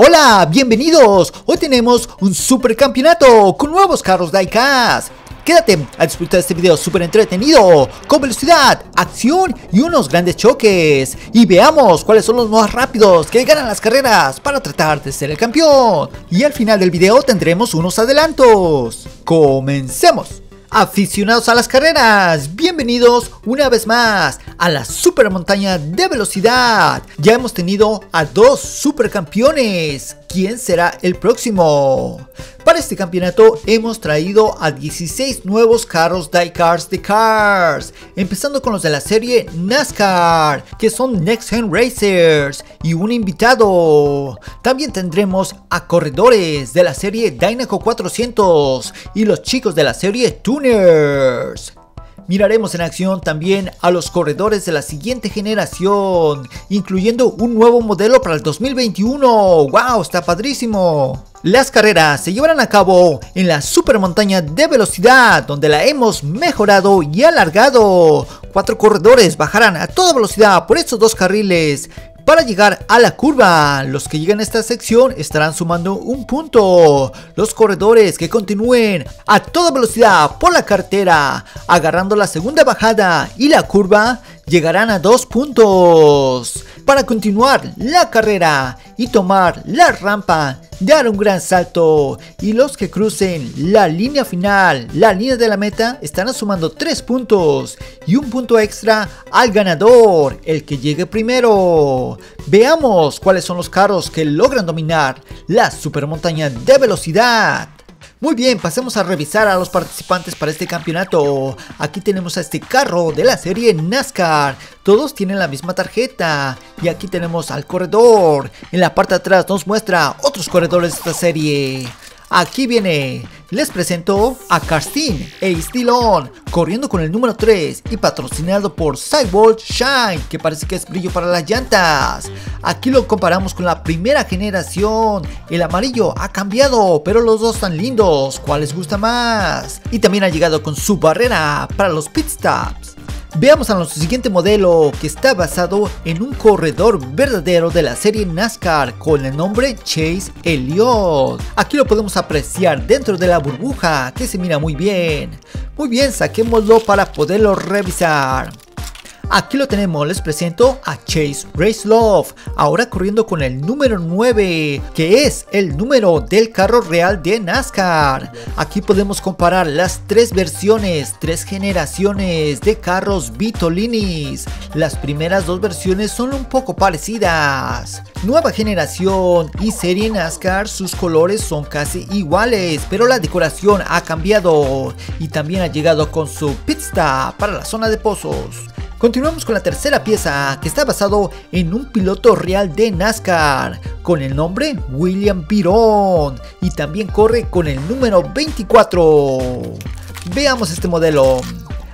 Hola, bienvenidos. Hoy tenemos un super campeonato con nuevos carros diecast. Quédate a disfrutar de este video súper entretenido, con velocidad, acción y unos grandes choques. Y veamos cuáles son los más rápidos que ganan las carreras para tratar de ser el campeón. Y al final del video tendremos unos adelantos. ¡Comencemos! Aficionados a las carreras, bienvenidos una vez más a la Super Montaña de Velocidad. Ya hemos tenido a dos supercampeones. ¿Quién será el próximo? Para este campeonato hemos traído a 16 nuevos carros diecast de Cars, empezando con los de la serie NASCAR, que son Next Gen Racers, y un invitado. También tendremos a corredores de la serie Dinoco 400 y los chicos de la serie Tuners. Miraremos en acción también a los corredores de la siguiente generación, incluyendo un nuevo modelo para el 2021. ¡Wow! ¡Está padrísimo! Las carreras se llevarán a cabo en la Super Montaña de Velocidad, donde la hemos mejorado y alargado. 4 corredores bajarán a toda velocidad por estos 2 carriles para llegar a la curva. Los que lleguen a esta sección estarán sumando un punto. Los corredores que continúen a toda velocidad por la carretera, agarrando la segunda bajada y la curva, llegarán a 2 puntos para continuar la carrera y tomar la rampa, dar un gran salto. Y los que crucen la línea final, la línea de la meta, estarán sumando 3 puntos y un punto extra al ganador, el que llegue primero. Veamos cuáles son los carros que logran dominar la supermontaña de velocidad. Muy bien, pasemos a revisar a los participantes para este campeonato. Aquí tenemos a este carro de la serie NASCAR. Todos tienen la misma tarjeta. Y aquí tenemos al corredor. En la parte de atrás nos muestra otros corredores de esta serie. Aquí viene, les presento a Carsten Ace Dillon, corriendo con el número 3 y patrocinado por Cyborg Shine, que parece que es brillo para las llantas. Aquí lo comparamos con la primera generación. El amarillo ha cambiado, pero los dos están lindos. ¿Cuál les gusta más? Y también ha llegado con su barrera para los pit stops. Veamos a nuestro siguiente modelo, que está basado en un corredor verdadero de la serie NASCAR con el nombre Chase Elliot. Aquí lo podemos apreciar dentro de la burbuja, que se mira muy bien. Muy bien, saquémoslo para poderlo revisar. Aquí lo tenemos, les presento a Chase Racelove, ahora corriendo con el número 9, que es el número del carro real de NASCAR. Aquí podemos comparar las 3 versiones, 3 generaciones de carros Vitolines. Las primeras 2 versiones son un poco parecidas. Nueva generación y serie NASCAR, sus colores son casi iguales, pero la decoración ha cambiado y también ha llegado con su pit stop para la zona de pozos. Continuamos con la tercera pieza, que está basado en un piloto real de NASCAR con el nombre William Byron, y también corre con el número 24. Veamos este modelo.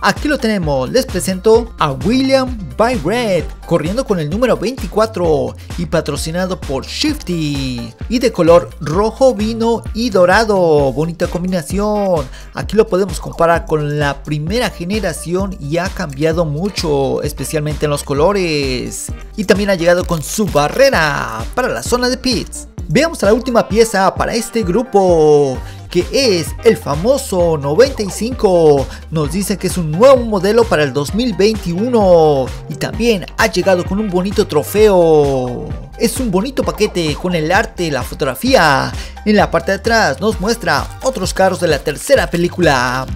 Aquí lo tenemos, les presento a William Byrd, corriendo con el número 24 y patrocinado por Shifty, y de color rojo, vino y dorado. Bonita combinación. Aquí lo podemos comparar con la primera generación y ha cambiado mucho, especialmente en los colores, y también ha llegado con su barrera para la zona de pits. Veamos a la última pieza para este grupo, que es el famoso 95. Nos dice que es un nuevo modelo para el 2021 y también ha llegado con un bonito trofeo. Es un bonito paquete con el arte, la fotografía. En la parte de atrás nos muestra otros carros de la tercera película.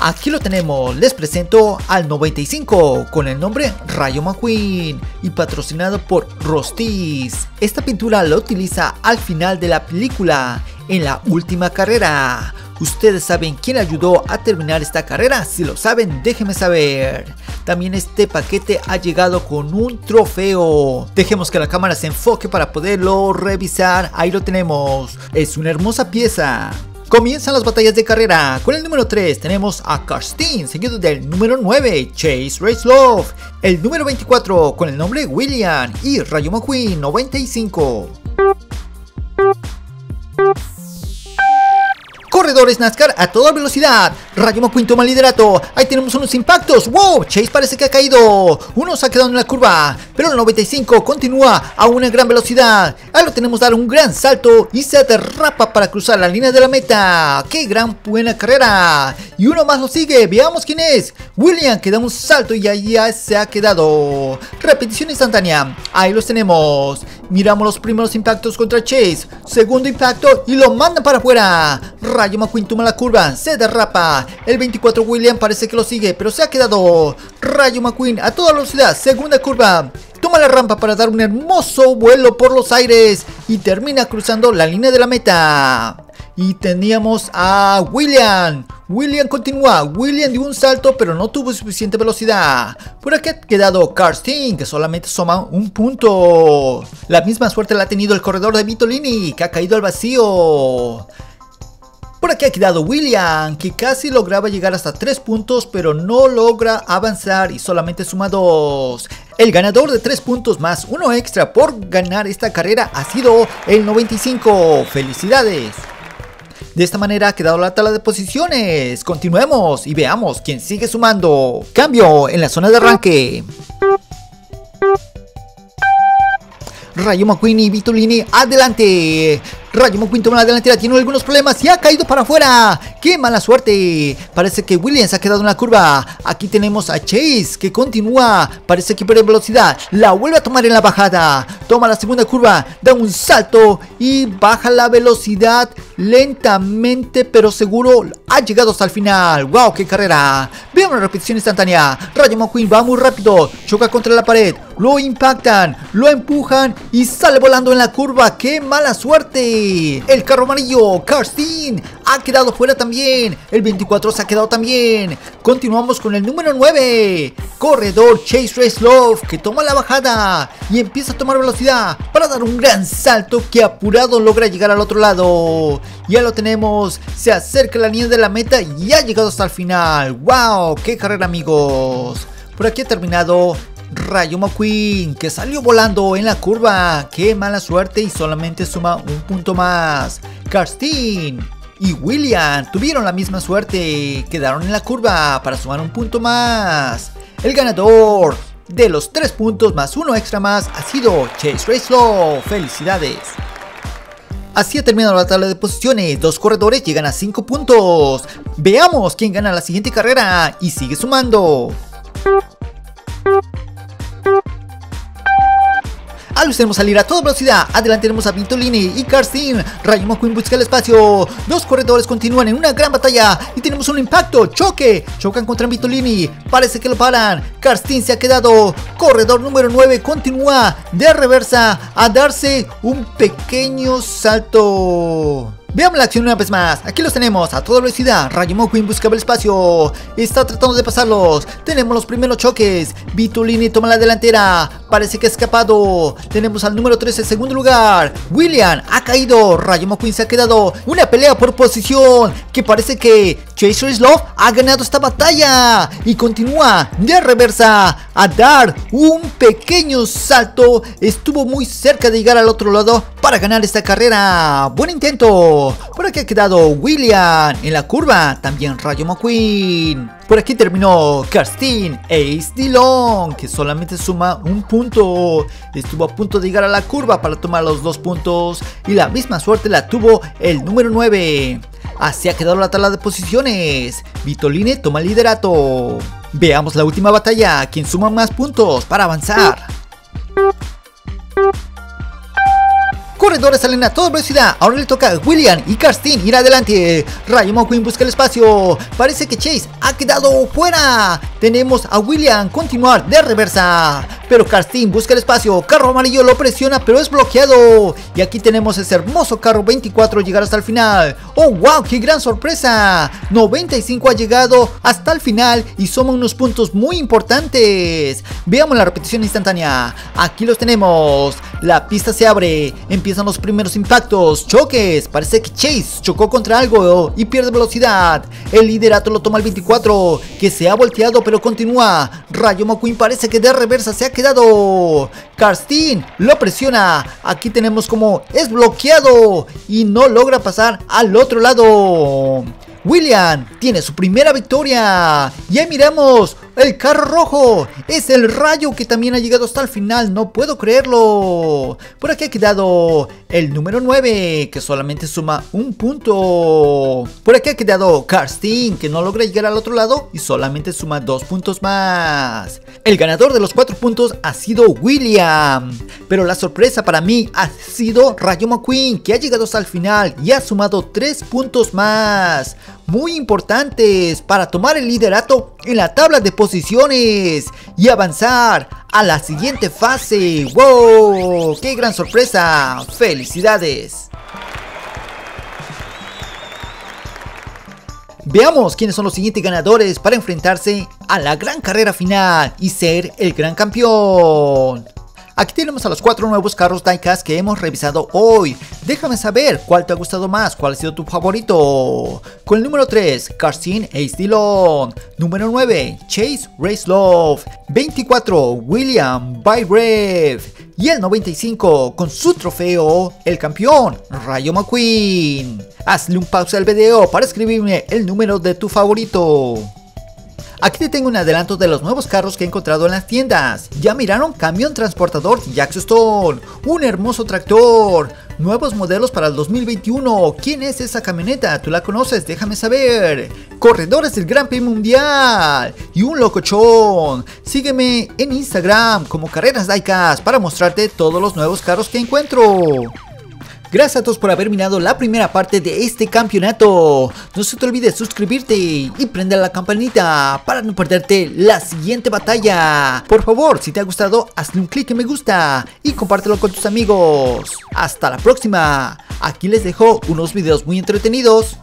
Aquí lo tenemos, les presento al 95 con el nombre Rayo McQueen y patrocinado por Rust-eze. Esta pintura la utiliza al final de la película, en la última carrera. ¿Ustedes saben quién ayudó a terminar esta carrera? Si lo saben, déjenme saber. También este paquete ha llegado con un trofeo. Dejemos que la cámara se enfoque para poderlo revisar. Ahí lo tenemos. Es una hermosa pieza. Comienzan las batallas de carrera. Con el número 3 tenemos a Carsten, seguido del número 9, Chase Racelove, el número 24 con el nombre William y Rayo McQueen 95. Corredores NASCAR a toda velocidad. Rayo McQueen toma el liderato. Ahí tenemos unos impactos. ¡Wow! Chase parece que ha caído. Uno se ha quedado en la curva, pero el 95 continúa a una gran velocidad. Ahí lo tenemos dar un gran salto y se derrapa para cruzar la línea de la meta. ¡Qué gran buena carrera! Y uno más lo sigue. Veamos quién es. William, que da un salto y ahí ya se ha quedado. Repetición instantánea. Ahí los tenemos. Miramos los primeros impactos contra Chase. Segundo impacto y lo mandan para afuera. Rayo McQueen toma la curva, se derrapa. El 24 William parece que lo sigue, pero se ha quedado. Rayo McQueen a toda velocidad, segunda curva. Toma la rampa para dar un hermoso vuelo por los aires y termina cruzando la línea de la meta. Y teníamos a William. William continúa. William dio un salto pero no tuvo suficiente velocidad. Por aquí ha quedado Karsten, que solamente suma un punto. La misma suerte la ha tenido el corredor de Vitolini, que ha caído al vacío. Por aquí ha quedado William, que casi lograba llegar hasta 3 puntos pero no logra avanzar y solamente suma 2. El ganador de 3 puntos más uno extra por ganar esta carrera ha sido el 95. ¡Felicidades! De esta manera ha quedado la tabla de posiciones. Continuemos y veamos quién sigue sumando. Cambio en la zona de arranque. Rayo McQueen y Vitolini adelante. Rayo McQueen toma la delantera, tiene algunos problemas y ha caído para afuera. ¡Qué mala suerte! Parece que Williams ha quedado en la curva. Aquí tenemos a Chase, que continúa. Parece que pierde velocidad. La vuelve a tomar en la bajada. Toma la segunda curva, da un salto y baja la velocidad lentamente pero seguro. Ha llegado hasta el final. ¡Wow! ¡Qué carrera! Vean una repetición instantánea. Rayo McQueen va muy rápido. Choca contra la pared. Lo impactan. Lo empujan y sale volando en la curva. ¡Qué mala suerte! El carro amarillo, Karsten, ha quedado fuera también. El 24 se ha quedado también. Continuamos con el número 9. Corredor Chase Racelove, que toma la bajada y empieza a tomar velocidad para dar un gran salto que apurado logra llegar al otro lado. Ya lo tenemos. Se acerca la línea de la meta y ha llegado hasta el final. ¡Wow! ¡Qué carrera, amigos! Por aquí ha terminado Rayo McQueen, que salió volando en la curva. ¡Qué mala suerte! Y solamente suma un punto más. Karsten y William tuvieron la misma suerte. Quedaron en la curva para sumar un punto más. El ganador de los 3 puntos más uno extra más ha sido Chase Racelove. ¡Felicidades! Así ha terminado la tabla de posiciones. 2 corredores llegan a 5 puntos. Veamos quién gana la siguiente carrera y sigue sumando. Ahí los tenemos salir a toda velocidad. Adelante tenemos a Vitolini y Karsten. Rayo McQueen busca el espacio. 2 corredores continúan en una gran batalla. Y tenemos un impacto. Choque. Chocan contra Vitolini. Parece que lo paran. Karsten se ha quedado. Corredor número 9 continúa de reversa a darse un pequeño salto. Veamos la acción una vez más. Aquí los tenemos a toda velocidad. Rayo McQueen buscaba el espacio. Está tratando de pasarlos. Tenemos los primeros choques. Vitolini toma la delantera. Parece que ha escapado. Tenemos al número 13 en segundo lugar. William ha caído. Rayo McQueen se ha quedado. Una pelea por posición que parece que Chase Racelove ha ganado esta batalla. Y continúa de reversa a dar un pequeño salto. Estuvo muy cerca de llegar al otro lado para ganar esta carrera. Buen intento. Por aquí ha quedado William en la curva, también Rayo McQueen. Por aquí terminó Karsten Ace Dillon, que solamente suma un punto. Estuvo a punto de llegar a la curva para tomar los 2 puntos y la misma suerte la tuvo el número 9. Así ha quedado la tabla de posiciones. Vitolini toma el liderato. Veamos la última batalla, quien suma más puntos para avanzar. Corredores salen a toda velocidad. Ahora le toca a William y Karsten ir adelante. Rayo McQueen busca el espacio. Parece que Chase ha quedado fuera. Tenemos a William continuar de reversa. Pero Karsten busca el espacio. Carro amarillo lo presiona pero es bloqueado. Y aquí tenemos ese hermoso carro 24 llegar hasta el final. ¡Oh wow! ¡Qué gran sorpresa! 95 ha llegado hasta el final y suma unos puntos muy importantes. Veamos la repetición instantánea. Aquí los tenemos. La pista se abre. Empiezan los primeros impactos, choques. Parece que Chase chocó contra algo y pierde velocidad. El liderato lo toma el 24, que se ha volteado pero continúa. Rayo McQueen parece que de reversa se ha quedado. Karsten lo presiona. Aquí tenemos como es bloqueado y no logra pasar al otro lado. William tiene su primera victoria. Y ahí miramos el carro rojo. Es el Rayo que también ha llegado hasta el final. No puedo creerlo. Por aquí ha quedado el número 9, que solamente suma un punto. Por aquí ha quedado Karsten, que no logra llegar al otro lado y solamente suma 2 puntos más. El ganador de los 4 puntos ha sido William. Pero la sorpresa para mí ha sido Rayo McQueen, que ha llegado hasta el final y ha sumado 3 puntos más, muy importantes para tomar el liderato en la tabla de posiciones y avanzar a la siguiente fase. ¡Wow! ¡Qué gran sorpresa! ¡Felicidades! Veamos quiénes son los siguientes ganadores para enfrentarse a la gran carrera final y ser el gran campeón. Aquí tenemos a los 4 nuevos carros diecast que hemos revisado hoy. Déjame saber cuál te ha gustado más, cuál ha sido tu favorito. Con el número 3, Karsten Ace Dillon. Número 9, Chase Racelove. 24, William Byrd. Y el 95, con su trofeo, el campeón, Rayo McQueen. Hazle un pausa al video para escribirme el número de tu favorito. Aquí te tengo un adelanto de los nuevos carros que he encontrado en las tiendas. Ya miraron camión transportador Jackson Stone, un hermoso tractor, nuevos modelos para el 2021. ¿Quién es esa camioneta? ¿Tú la conoces? Déjame saber. Corredores del Gran Premio Mundial y un locochón. Sígueme en Instagram como Carreras Diecast para mostrarte todos los nuevos carros que encuentro. Gracias a todos por haber mirado la primera parte de este campeonato. No se te olvide suscribirte y prender la campanita para no perderte la siguiente batalla. Por favor, si te ha gustado, hazle un clic en me gusta y compártelo con tus amigos. Hasta la próxima. Aquí les dejo unos videos muy entretenidos.